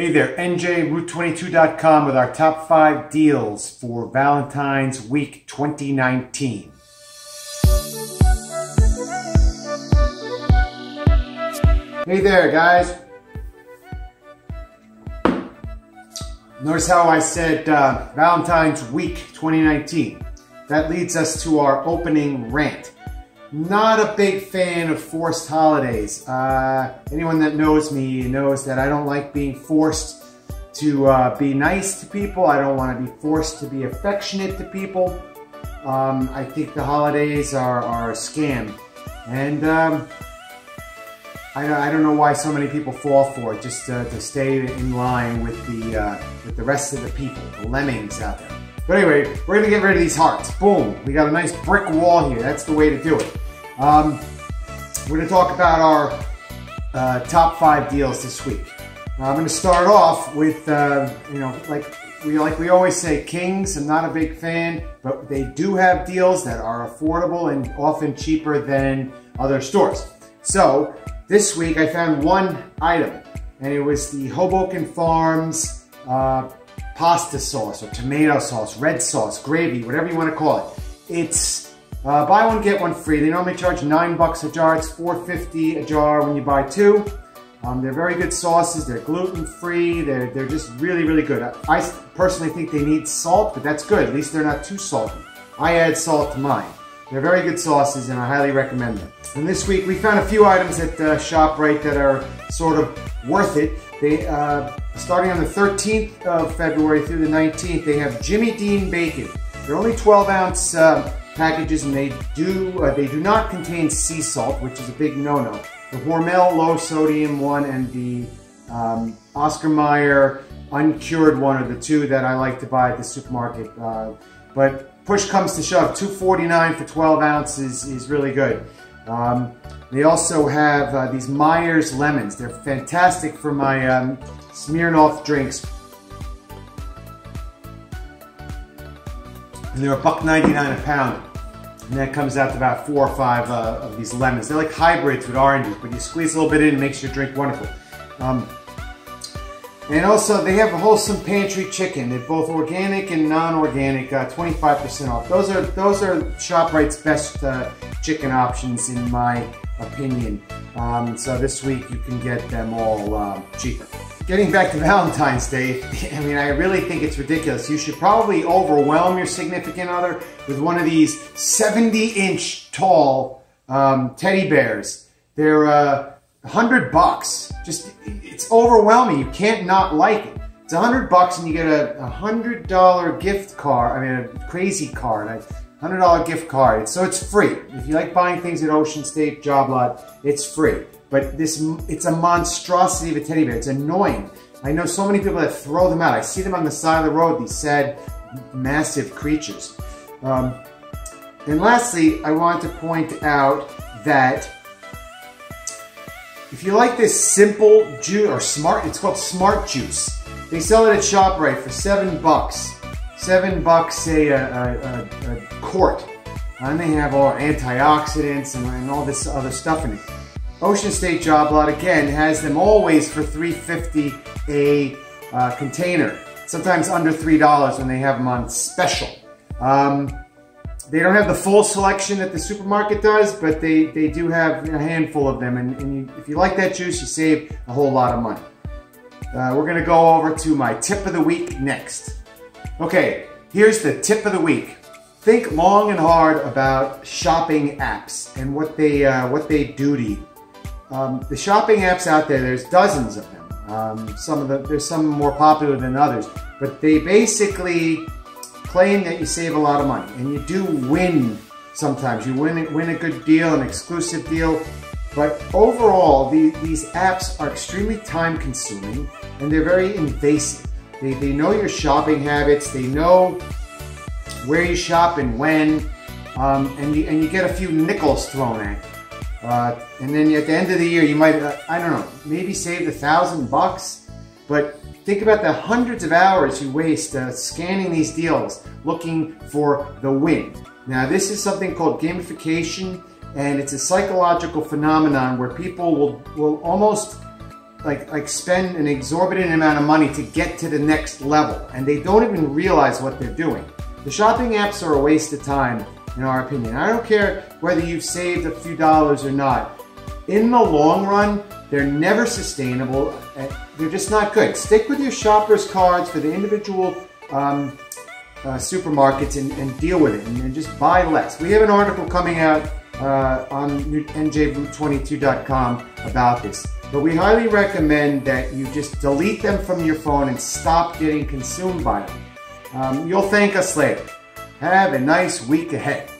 Hey there, NJroute22.com with our top 5 deals for Valentine's Week 2019. Hey there, guys. Notice how I said Valentine's Week 2019. That leads us to our opening rant. Not a big fan of forced holidays. Anyone that knows me knows that I don't like being forced to be nice to people. I don't want to be forced to be affectionate to people. I think the holidays are a scam. And I don't know why so many people fall for it, just to stay in line with the rest of the people, the lemmings out there. But anyway, we're gonna get rid of these hearts. Boom, we got a nice brick wall here. That's the way to do it. We're gonna talk about our top 5 deals this week. I'm gonna start off with, you know, like we always say, Kings. I'm not a big fan, but they do have deals that are affordable and often cheaper than other stores. So this week I found one item, and it was the Hoboken Farms pasta sauce or tomato sauce, red sauce, gravy, whatever you want to call it. It's buy one, get one free. They normally charge $9 a jar. It's $4.50 a jar when you buy 2. They're very good sauces. They're gluten-free. They're just really, really good. I personally think they need salt, but that's good. At least they're not too salty. I add salt to mine. They're very good sauces, and I highly recommend them. And this week, we found a few items at ShopRite that are sort of worth it. They starting on the 13th of February through the 19th, they have Jimmy Dean bacon. They're only 12-ounce packages, and they do not contain sea salt, which is a big no-no. The Hormel low-sodium one and the Oscar Mayer uncured one are the 2 that I like to buy at the supermarket. But push comes to shove, $2.49 for 12 ounces is really good. They also have these Meyers lemons. They're fantastic for my Smirnoff drinks. And they're $1.99 a pound. And that comes out to about 4 or 5 of these lemons. They're like hybrids with oranges, but you squeeze a little bit in and it makes your drink wonderful. And also they have a wholesome pantry chicken. They're both organic and non-organic, 25% off. Those are ShopRite's best chicken options in my opinion. So this week you can get them all cheaper. Getting back to Valentine's Day, I mean, I really think it's ridiculous. You should probably overwhelm your significant other with one of these 70-inch tall teddy bears. They're $100. Just, it's overwhelming. You can't not like it. It's $100 and you get a $100 gift card. I mean, a crazy card. $100 gift card. So it's free. If you like buying things at Ocean State Job Lot, it's free. But this, it's a monstrosity of a teddy bear. It's annoying. I know so many people that throw them out. I see them on the side of the road, these sad, massive creatures. And lastly, I want to point out that if you like this simple juice, or smart, it's called Smart Juice. They sell it at ShopRite for $7. $7, a quart. And they have all antioxidants and all this other stuff in it. Ocean State Job Lot, again, has them always for $3.50 a container. Sometimes under $3 when they have them on special. They don't have the full selection that the supermarket does, but they do have a handful of them. And if you like that juice, you save a whole lot of money. We're going to go over to my tip of the week next. Okay, here's the tip of the week. Think long and hard about shopping apps and what they do to you. The shopping apps out there, there's dozens of them. There's some more popular than others, but they basically claim that you save a lot of money, and you do win sometimes. You win a good deal, an exclusive deal, but overall, these apps are extremely time-consuming, and they're very invasive. They know your shopping habits, they know where you shop and when, and you get a few nickels thrown at you. And then at the end of the year, you might, I don't know, maybe save $1,000, but think about the hundreds of hours you waste scanning these deals, looking for the win. Now, this is something called gamification, and it's a psychological phenomenon where people will almost like spend an exorbitant amount of money to get to the next level, and they don't even realize what they're doing. The shopping apps are a waste of time, in our opinion. I don't care whether you've saved a few dollars or not. In the long run, they're never sustainable. They're just not good. Stick with your shoppers cards for the individual supermarkets and deal with it, and just buy less. We have an article coming out on NJroute22.com about this. But we highly recommend that you just delete them from your phone and stop getting consumed by them. You'll thank us later. Have a nice week ahead.